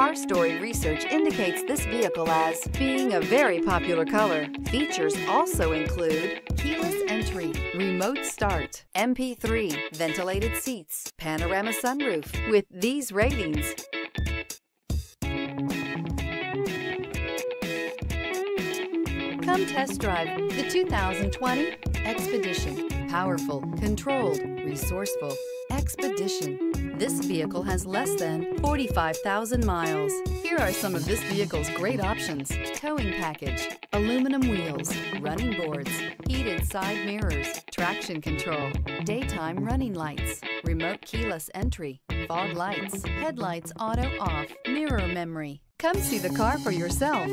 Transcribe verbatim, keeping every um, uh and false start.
Car Story research indicates this vehicle as being a very popular color. Features also include keyless entry, remote start, M P three, ventilated seats, panorama sunroof. With these ratings, come test drive the two thousand twenty Expedition. Powerful, controlled, resourceful. Expedition. This vehicle has less than forty-five thousand miles. Here are some of this vehicle's great options: towing package, aluminum wheels, running boards, heated side mirrors, traction control, daytime running lights, remote keyless entry, fog lights, headlights auto off, mirror memory. Come see the car for yourself.